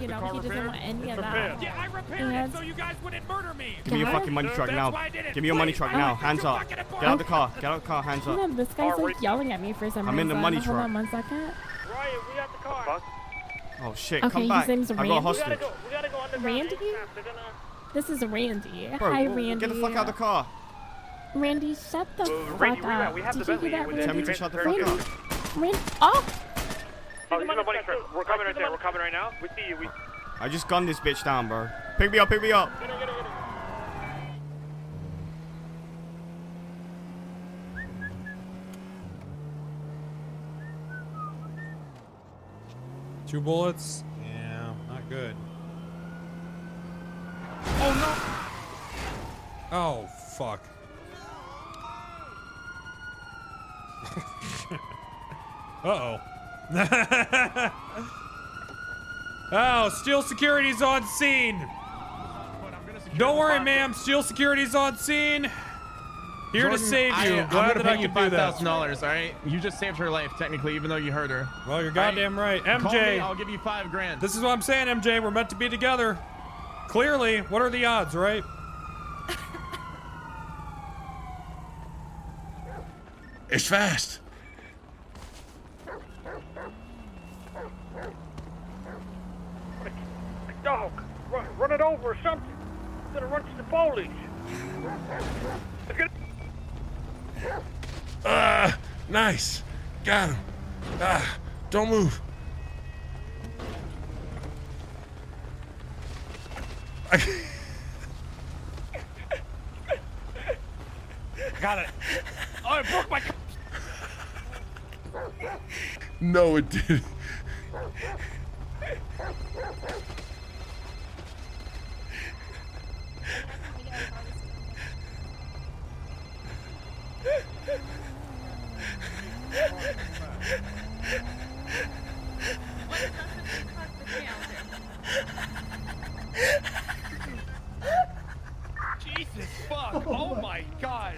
you know, he doesn't want any of that. Yeah, I repaired it so you guys wouldn't murder me. Give me your fucking money truck now. Give me your money truck now. Hands up. Get out of the car. Get out of the car. Hands up. This guy's like yelling at me for some reason. I'm in the money truck. Hold on 1 second. Ryan, we got the car. Oh shit, come back. I got a hostage. Randy? This is Randy. Hi, Randy. Get the fuck out of the car. Randy, shut the fuck up. Did you hear that, Randy? Tell me to shut the fuck up. Randy, oh! Oh, the money truck. We're coming right there. We're coming right now. We see you. I just gunned this bitch down, bro. Pick me up. Pick me up. Get her, get her, get her. Two bullets. Yeah, not good. Oh no! Oh fuck! Uh oh. Oh, Steel Security's on scene. Don't worry, ma'am. Steel Security's on scene. Here Jordan, to save you. I'm glad that I could do that. $5,000, all right? You just saved her life, technically, even though you hurt her. Well, you're goddamn right. MJ. I'll give you $5,000. This is what I'm saying, MJ. We're meant to be together. Clearly, what are the odds, right? It's fast. Dog, run it over or something. I'm gonna run to the police. Nice. Got him. Don't move. Got it. Oh, I broke my. No, it didn't. Jesus fuck, oh my god.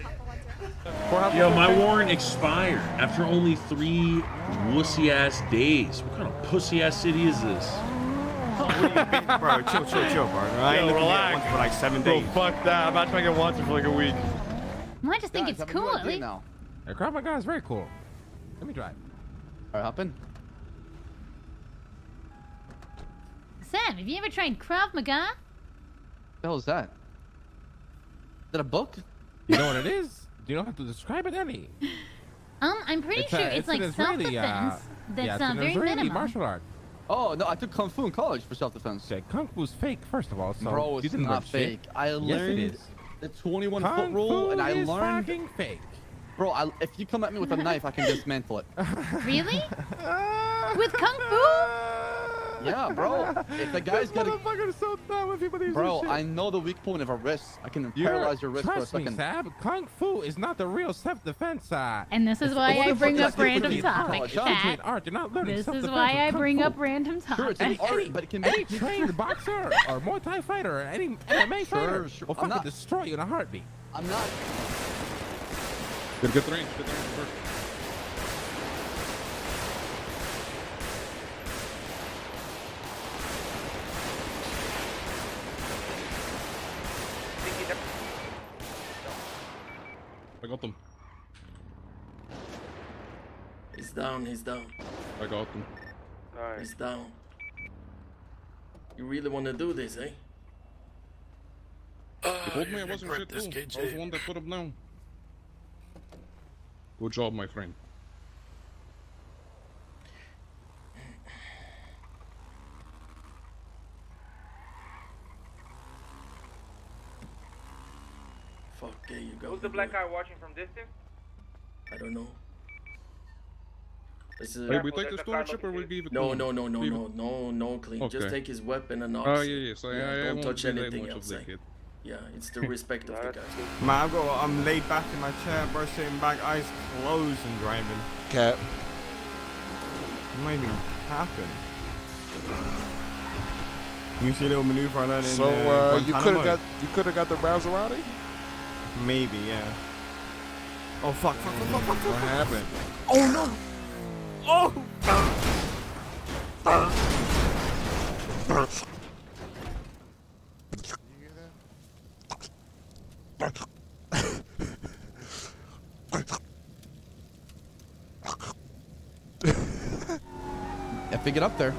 Yo, my warrant expired after only 3 wussy ass days. What kind of pussy ass city is this? Bro, chill, bro. I ain't looking at it once for like 7 days. Oh, fuck that. I'm not trying to get watched for like a week. Well, I just think it's cool, at least. The crowd my guy is very cool. Let me drive. All right, hop in. Sam, have you ever tried Krav Maga? The hell is that? Is that a book? You know what it is? You don't have to describe it any. I'm pretty sure it's like self-defense. That's very minimal. Martial art. Oh no, I took Kung Fu in college for self-defense. Okay, Kung Fu's fake, first of all. So bro, it's not fake. I learned the 21-foot rule, and I learned fucking fake. Bro, if you come at me with a knife, I can dismantle it. Really? With Kung Fu? Yeah, bro. If the guy's gonna... So bro, I know the weak point of a wrist. I can paralyze your wrist for a second. Me, Sab, Kung Fu is not the real self-defense side. And this is why I bring up random topics, This is why I bring up random topics. Sure, it's an art, but it can be... Any trained boxer or Muay Thai fighter or any MMA fighter will fucking destroy you in a heartbeat. I'm not... Good range, I got them. He's down, he's down. I got them. Right. He's down. You really want to do this, eh? You told me I wasn't shit too. I was the one that put him down. Good job, my friend. Fuck yeah, you go. Who's the black guy watching from distance? I don't know. Hey, we take the storage ship or we leave it? No, clean. Okay. Just take his weapon and arms. Oh yeah, so yeah, don't touch anything else. Yeah, it's the respect of the guy. Man, I'm laid back in my chair, bro, sitting back, eyes closed and driving. Cap. It might even happen. You see a little maneuver I learned in you could have got the Maserati? Maybe, yeah. Oh, fuck. What happened? Oh, no! Oh! If they get up there.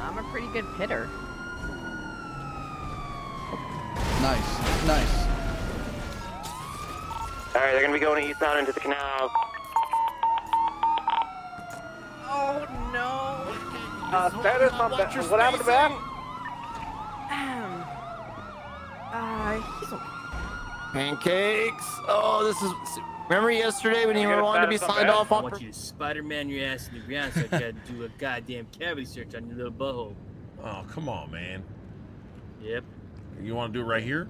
I'm a pretty good hitter. Nice, nice. Alright, they're gonna be going eastbound into the canal. Oh no! Status on that. What happened to that? He's okay. Pancakes! Oh, this is. Remember yesterday when you were wanting to be signed off on? I want you to Spider-Man your ass in the ground so I gotta do a goddamn cavity search on your little butthole. Oh, come on, man. Yep. You want to do it right here?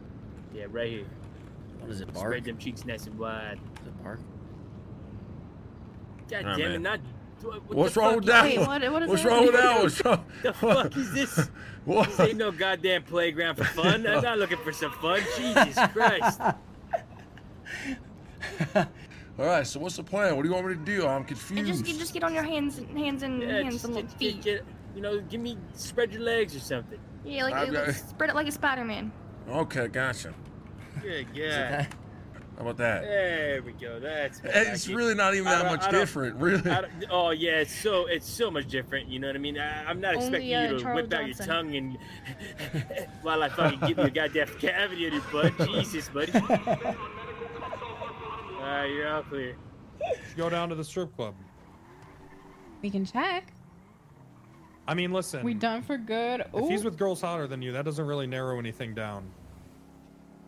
Yeah, right here. What is it, bark? Spread them cheeks nice and wide. Is it bark? God damn it, not... What's wrong with that one? What's wrong with that one? The fuck is this? What? This ain't no goddamn playground for fun. I'm not looking for some fun. Jesus Christ. All right, so what's the plan? What do you want me to do? I'm confused. Just get on your hands and feet. You know, give me... Spread your legs or something. Yeah, like spread it like a Spider-Man. Okay, gotcha. Good God. How about that? There we go. That's better. It's really not even that much different, really. Oh yeah, it's so much different. You know what I mean? I'm not expecting you to whip out your tongue and while I fucking give you a goddamn cavity in your butt. Jesus, buddy. All right, you're all clear. Should go down to the strip club. We can check. I mean, listen. We done for good. Ooh. If he's with girls hotter than you, that doesn't really narrow anything down.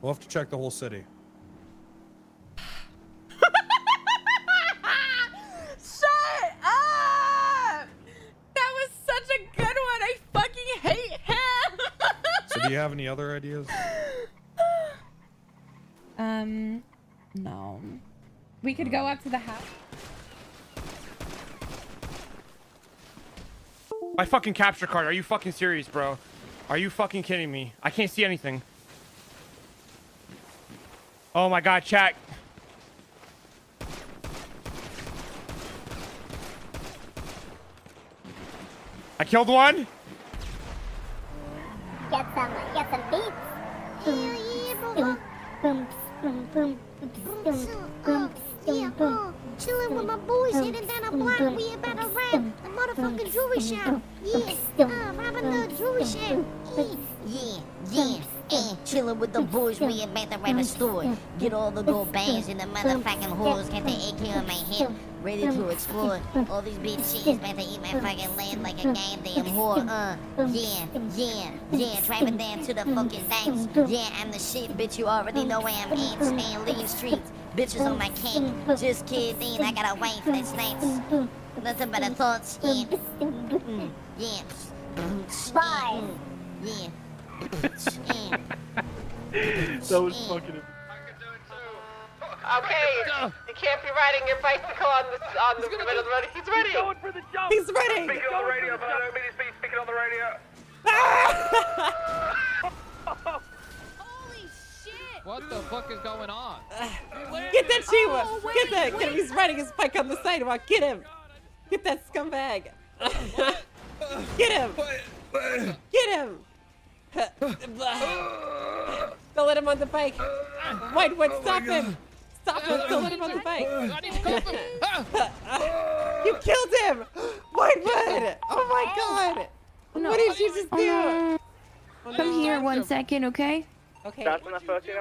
We'll have to check the whole city. Shut up! That was such a good one. I fucking hate him. So do you have any other ideas? No. We could go up to the house. My fucking capture card. Are you fucking serious, bro? Are you fucking kidding me? I can't see anything. Oh my God, chat. I killed one. Get some beats. Boom, boom, boom, boom, boom, boom, boom. Chillin' with my boys, heading down a block. We about to rap the motherfucking jewelry shop. Yeah, robbing the jewelry shop. Yeah, yeah. Chillin' with the boys, we about to rap a store. Get all the gold bands and the motherfucking whores. Got the AK on my hip, ready to explore. All these bitches about to eat my fucking land like a goddamn whore. Yeah, yeah, yeah. Driving down to the fucking dance. Yeah, I'm the shit, bitch. You already know where I'm at. Span leading streets. Bitches on my cake, just kidding, I got a wife that's nice. Nothing but a thoughts, yeah. Yeah. Bye. Yeah. That was fucking... I could do it too. Okay, you can't be riding your bicycle on the middle of the road. He's ready. He's going for the jump. He's ready. Speaking on the radio, speaking on the radio. What the fuck is going on? Get that Chihuahua! Oh, get him! He's riding his bike on the sidewalk. Get him! Get that scumbag! Get him! Get him! Don't let him on the bike! Wait! Wait! Stop him! Stop him! Don't let him on the bike! You killed him! Whitewood! Oh my God! What did you just do? Come here one second, okay? Okay.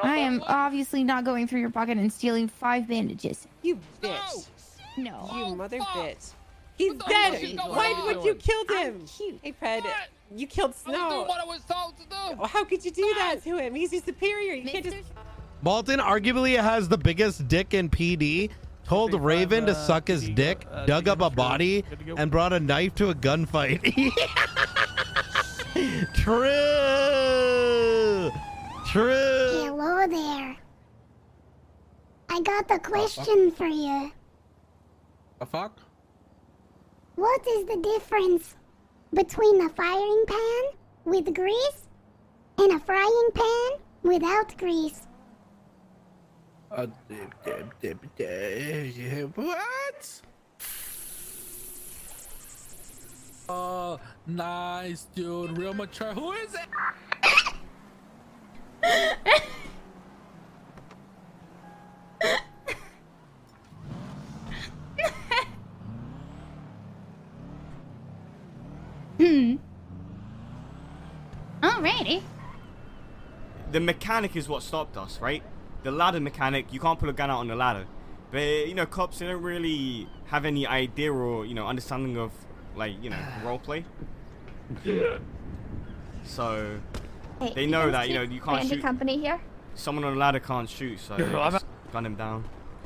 I am obviously not going through your pocket and stealing 5 bandages. You bitch. No. You mother bitch. He's dead. Why would you kill him? Hey, Fred, you killed Snow. How could you do that to him? He's your superior. You can't just... Balton arguably has the biggest dick in PD. Told Raven to suck his dick, dug up a body, and brought a knife to a gunfight. True. True. Hello there. I got the question for you. A fuck? What is the difference between a firing pan with grease and a frying pan without grease? What? Oh, nice, dude. Real mature. Who is it? Alrighty. The mechanic is what stopped us, right? The ladder mechanic, you can't pull a gun out on the ladder. But, you know, cops, they don't really have any idea or, you know, understanding of, like, you know, roleplay. So, hey, they know that, you know, you can't shoot. Company here? Someone on the ladder can't shoot, so gun him down.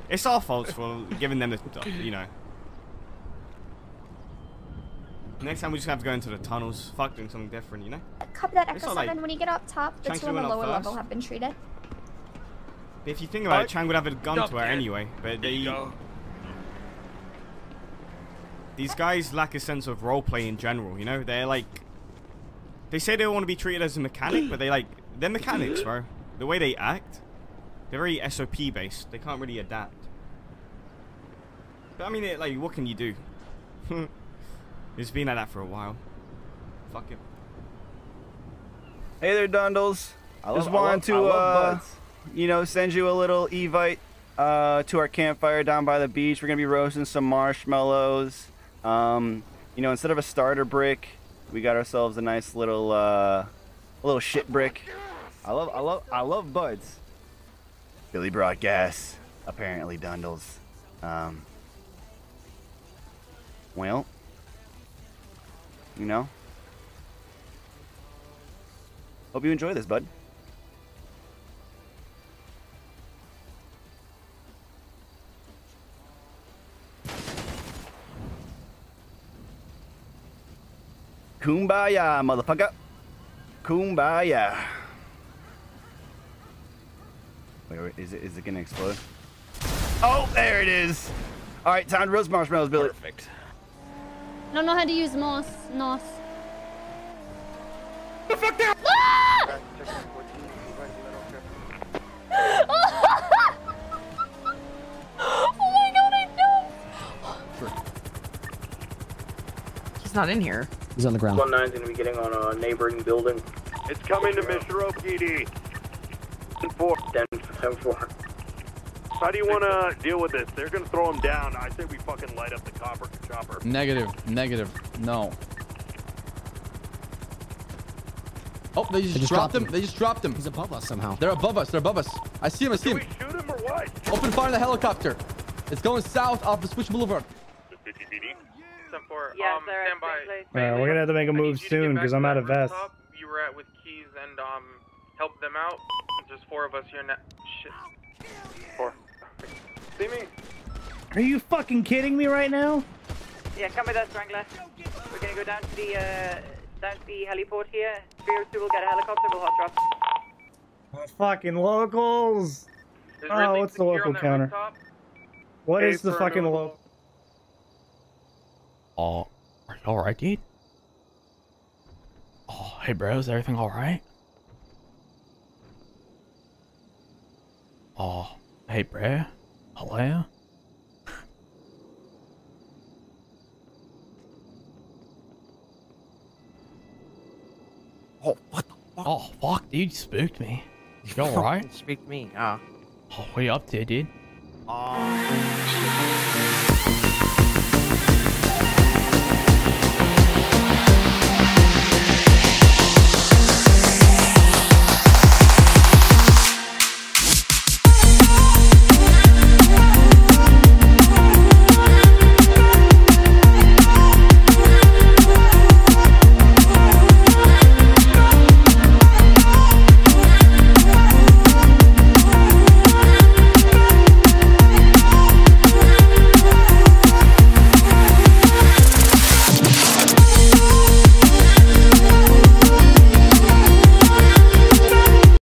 It's our fault for giving them the, you know. Next time we just have to go into the tunnels. Fuck, doing something different, you know? Copy that, Echo 7. Like, when you get up top, the two on the lower level have been treated. If you think about it, Chang would have a gun to her anyway. But these guys lack a sense of roleplay in general, you know? They're like... They say they want to be treated as a mechanic, but they're mechanics, bro. The way they act, they're very SOP-based. They can't really adapt. But I mean, like, what can you do? It's been like that for a while. Fuck it. Hey there, Dundles. I just wanted to send you a little evite to our campfire down by the beach. We're gonna be roasting some marshmallows. You know, instead of a starter brick, we got ourselves a nice little little shit brick. I love buds. Billy brought gas, apparently, Dundles. Well. You know? Hope you enjoy this, bud. Kumbaya, motherfucker. Kumbaya. Wait, is it gonna explode? Oh, there it is. All right, time to roast marshmallows, Billy. Perfect. I don't know how to use Norse. The fuck down! Ah! Oh my god, I don't! He's not in here. He's on the ground. 19's gonna be getting on a neighboring building. It's coming to Mishiro PD. 10-4. How do you want to deal with this? They're going to throw him down. I say we fucking light up the chopper. Negative. No. Oh, they just dropped him. They just dropped him. He's above us somehow. They're above us. I see him. Do we shoot him or what? Open fire on the helicopter. It's going south off the Switch Boulevard. Yeah, stand by. We're going to have to make a move soon because I'm out of vest. You were at with Keys and help them out. There's four of us here now. Shit. Four. See me? Are you fucking kidding me right now? Yeah, come with us, Strangler. We're gonna go down to the heliport here. 302 will get a helicopter, we'll hot drop. Oh, fucking locals! Oh, what's the local counter? What is the fucking local? Oh, are you alright, dude? Oh, hey bro, is everything alright? Oh, hey bro. Hello? Oh, what the fuck? Oh, fuck, dude. You spooked me. You alright? Spooked me, yeah. Oh, what are you up to, dude?